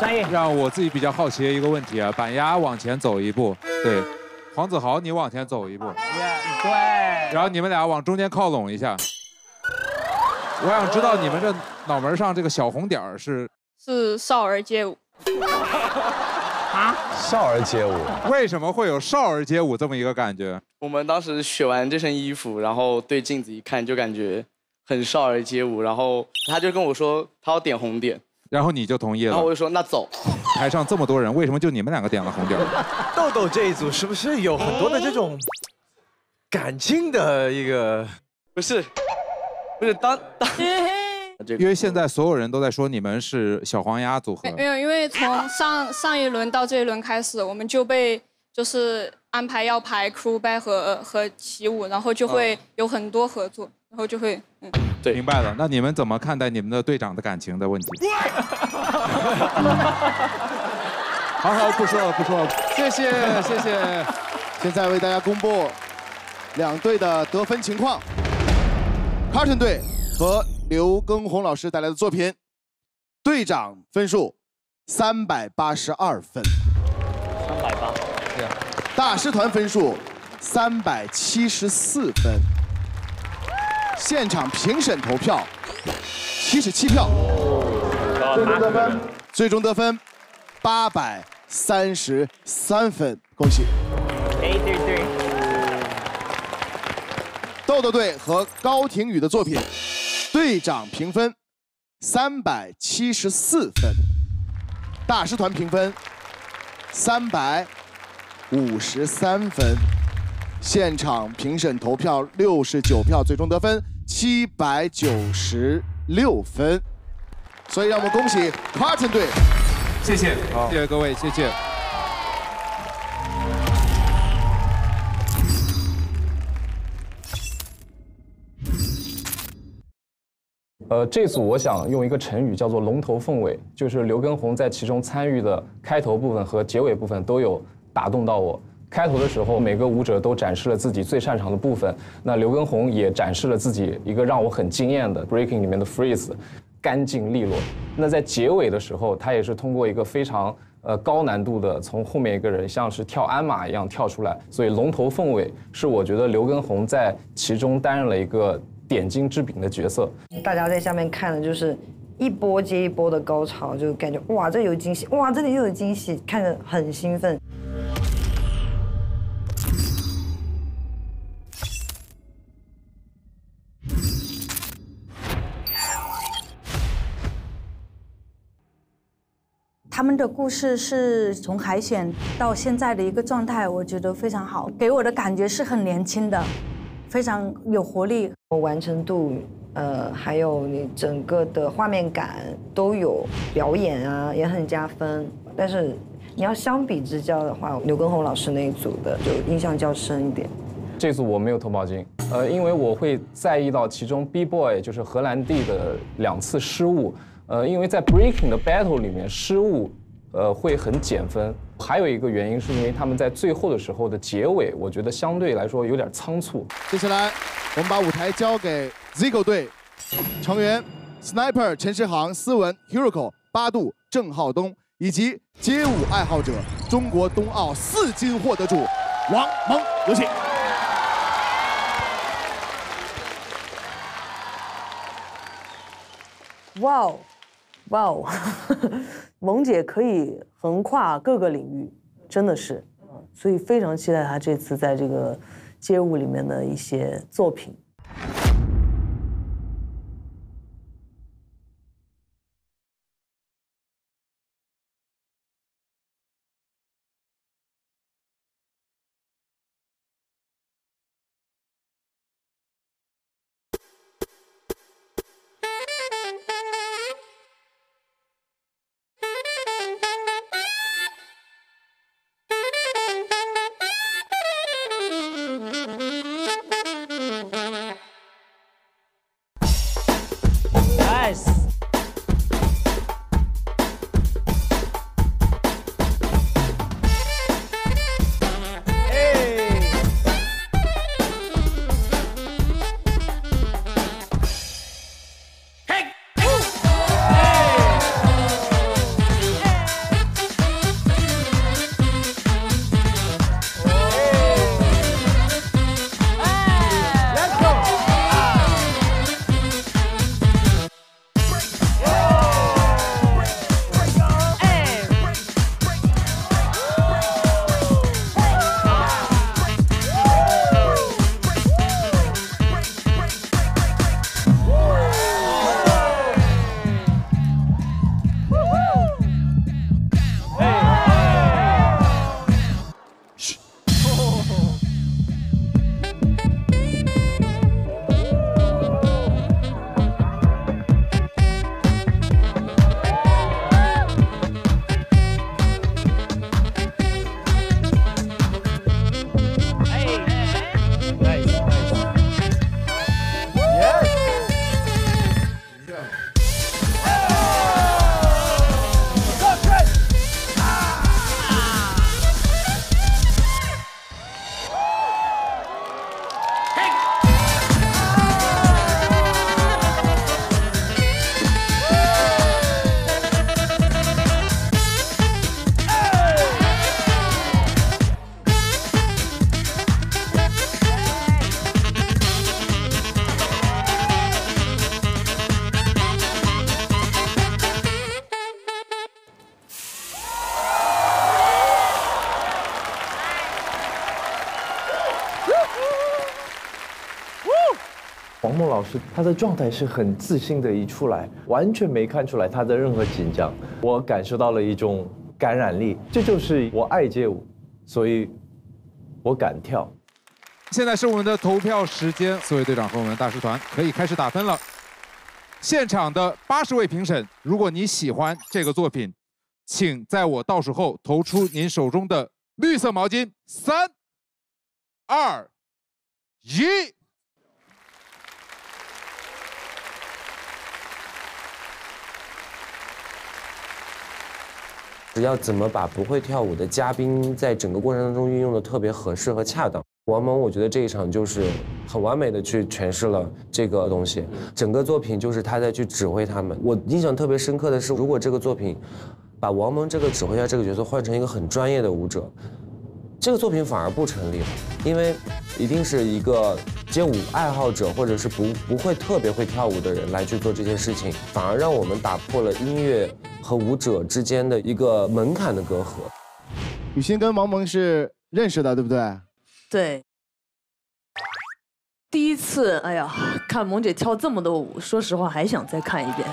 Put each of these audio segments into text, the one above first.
张毅，让我自己比较好奇的一个问题啊，板鸭往前走一步，对，黄子豪你往前走一步，对，然后你们俩往中间靠拢一下。我想知道你们这脑门上这个小红点是少儿街舞。 啊！少儿街舞为什么会有少儿街舞这么一个感觉？我们当时选完这身衣服，然后对镜子一看，就感觉很少儿街舞。然后他就跟我说他要点红点，然后你就同意了。然后我就说那走。台上这么多人，为什么就你们两个点了红点？豆豆这一组是不是有很多的这种感情的一个？不是当。因为现在所有人都在说你们是小黄鸭组合，没有，因为从上一轮到这一轮开始，我们就被就是安排要排 crew back 和起舞，然后就会有很多合作，然后就会对，明白了。那你们怎么看待你们的队长的感情的问题？好，不说了，谢谢。现在为大家公布两队的得分情况 ，Carton 队和 刘耕宏老师带来的作品，队长分数382分，380，对。大师团分数374分，现场评审投票77票，最终得分833分，恭喜。833。豆豆队和高廷宇的作品。 队长评分374分，大师团评分353分，现场评审投票69票，最终得分796分。所以让我们恭喜 Carton 队，谢谢，谢谢各位，谢谢。这组我想用一个成语叫做“龙头凤尾”，就是刘耕宏在其中参与的开头部分和结尾部分都有打动到我。开头的时候，每个舞者都展示了自己最擅长的部分，那刘耕宏也展示了自己一个让我很惊艳的 breaking 里面的 freeze， 干净利落。那在结尾的时候，他也是通过一个非常高难度的从后面一个人像是跳鞍马一样跳出来，所以“龙头凤尾”是我觉得刘耕宏在其中担任了一个 点睛之笔的角色，大家在下面看的就是一波接一波的高潮，就感觉哇，这有惊喜，哇，这里又有惊喜，看着很兴奋。他们的故事是从海选到现在的一个状态，我觉得非常好，给我的感觉是很年轻的，非常有活力。 完成度，还有你整个的画面感都有，表演啊也很加分。但是你要相比之下的话，刘耕宏老师那一组的就印象较深一点。这组我没有投毛巾，因为我会在意到其中 B boy 就是荷兰弟的2次失误，因为在 breaking 的 battle 里面失误，会很减分。还有一个原因是因为他们在最后的时候的结尾，我觉得相对来说有点仓促。接下来 我们把舞台交给 Zico 队成员 Sniper 陈诗航、思文、Hiroko、八度、郑浩东以及街舞爱好者、中国冬奥4金获得主王蒙，有请。哇哦，蒙姐可以横跨各个领域，真的是，所以非常期待她这次在这个 街舞里面的一些作品。梦老师他的状态是很自信的，一出来完全没看出来他的任何紧张，我感受到了一种感染力，这就是我爱街舞，所以我敢跳。现在是我们的投票时间，四位队长和我们大师团可以开始打分了。现场的80位评审，如果你喜欢这个作品，请在我倒数后投出您手中的绿色毛巾。3、2、1。 要怎么把不会跳舞的嘉宾在整个过程当中运用的特别合适和恰当？王蒙，我觉得这一场就是很完美的去诠释了这个东西，整个作品就是他在去指挥他们。我印象特别深刻的是，如果这个作品把王蒙这个指挥家这个角色换成一个很专业的舞者，这个作品反而不成立了，因为一定是一个街舞爱好者或者是不会特别会跳舞的人来去做这些事情，反而让我们打破了音乐 和舞者之间的一个门槛的隔阂。雨欣跟王蒙是认识的，对不对？对。第一次，哎呀，看萌姐跳这么多舞，说实话还想再看一遍。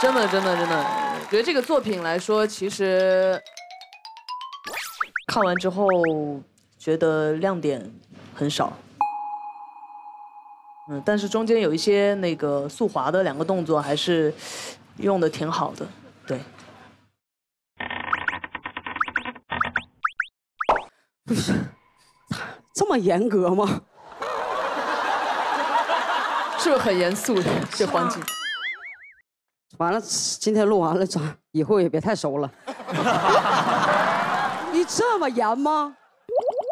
真的，我觉得这个作品来说，其实看完之后觉得亮点很少。 但是中间有一些那个速滑的两个动作还是用的挺好的，对。不是，这么严格吗？是不是很严肃的这环境？完了，今天录完了，以后也别太熟了。你这么严吗？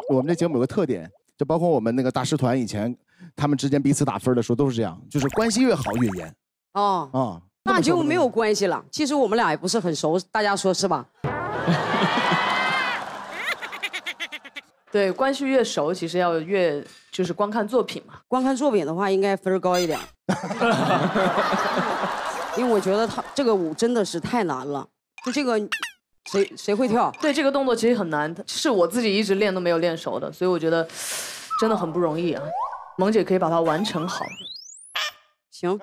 我们这节目有个特点，就包括我们那个大师团以前 他们之间彼此打分的时候都是这样，就是关系越好越严。哦，啊、嗯，那就没有关系了。其实我们俩也不是很熟，大家说是吧？对，关系越熟，其实要越就是光看作品嘛。光看作品的话，应该分高一点。因为我觉得他这个舞真的是太难了，就这个谁会跳？对，这个动作其实很难，是我自己一直练都没有练熟的，所以我觉得真的很不容易啊。 萌姐可以把它完成好。行，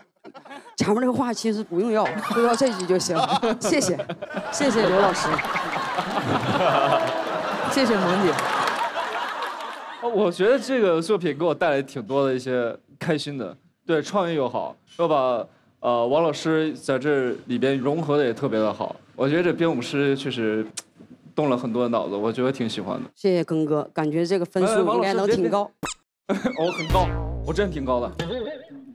咱们这个话其实不用要，就要这句就行。谢谢刘老师，谢谢萌姐。我觉得这个作品给我带来挺多的一些开心的，对，创意又好，又把王老师在这里边融合的也特别的好。我觉得这编舞师确实 动了很多脑子，我觉得挺喜欢的。谢谢庚哥，感觉这个分数应该能挺高。 我很高，我真挺高的，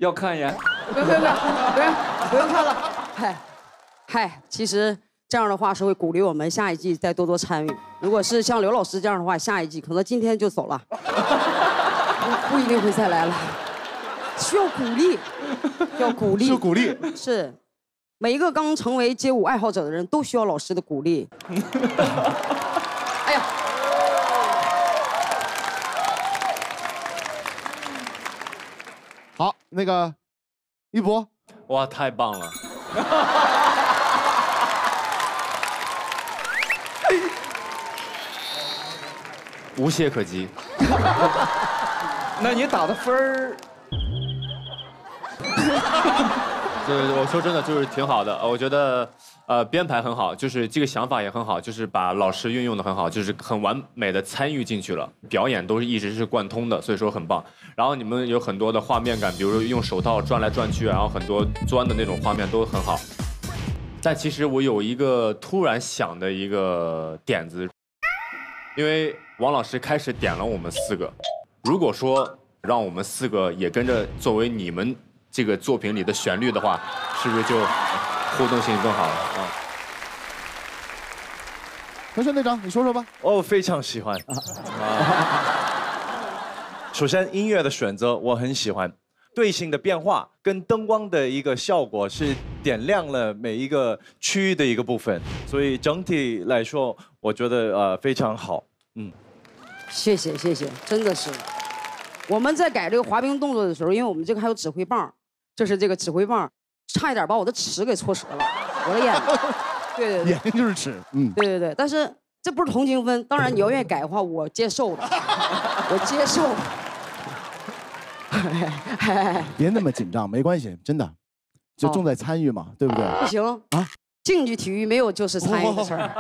要看一眼。不用看了。嗨，其实这样的话是会鼓励我们下一季再多多参与。如果是像刘老师这样的话，下一季可能今天就走了，不一定会再来了。需要鼓励，要鼓励，需要鼓励。是，每一个刚成为街舞爱好者的人都需要老师的鼓励。哎呀。 好，那个一博，哇，太棒了！无懈可击。那你打的分儿？对，我说真的，就是挺好的。我觉得，编排很好，就是这个想法也很好，就是把老师运用的很好，就是很完美的参与进去了。表演都是一直是贯通的，所以说很棒。 然后你们有很多的画面感，比如说用手套转来转去，然后很多钻的那种画面都很好。但其实我有一个突然想的一个点子，因为王老师开始点了我们4个，如果说让我们4个也跟着作为你们这个作品里的旋律的话，是不是就互动性更好了啊？文轩队长，你说说吧。我非常喜欢。首先，音乐的选择我很喜欢，队形的变化跟灯光的一个效果是点亮了每一个区域的一个部分，所以整体来说，我觉得非常好。嗯，谢谢，真的是。我们在改这个滑冰动作的时候，因为我们这个还有指挥棒，这是这个指挥棒，差一点把我的尺给戳折了，我的眼。对，眼睛就是尺。嗯，对，但是这不是同情分，当然你要愿意改的话，我接受了，我接受了。别那么紧张，没关系，真的，就重在参与嘛，对不对？不行啊，竞技体育没有就是参与的事儿。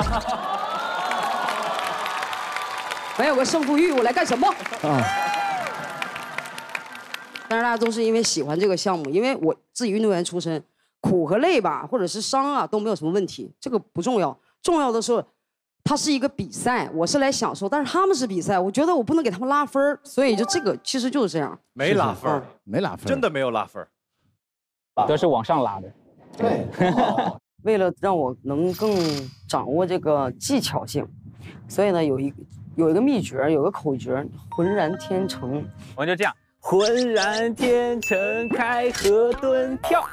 没有个胜负欲，我来干什么？啊！但是大家都是因为喜欢这个项目，因为我自己运动员出身，苦和累吧，或者是伤啊都没有什么问题，这个不重要，重要的是。 它是一个比赛，我是来享受，但是他们是比赛，我觉得我不能给他们拉分，所以就这个其实就是这样，没拉分，没拉分，真的没有拉分，都是往上拉的。对，为了让我能更掌握这个技巧性，所以呢，有一个秘诀，有个口诀，浑然天成。我们就这样，浑然天成，开合蹲跳。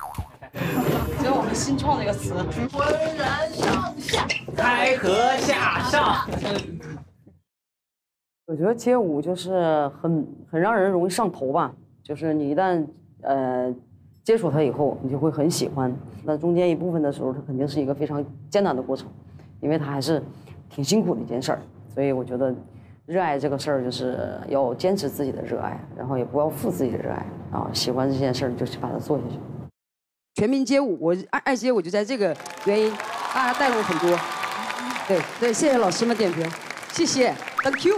所以我们新创了一个词，浑然上下，开合下上。我觉得街舞就是很让人容易上头吧，就是你一旦接触它以后，你就会很喜欢。那中间一部分的时候，它肯定是一个非常艰难的过程，因为它还是挺辛苦的一件事儿。所以我觉得，热爱这个事儿就是要坚持自己的热爱，然后也不要负自己的热爱啊。喜欢这件事儿，你就去把它做下去。 全民街舞，我爱街舞，就在这个原因，大家带动很多。对对，谢谢老师们点评，谢谢 ，Thank you。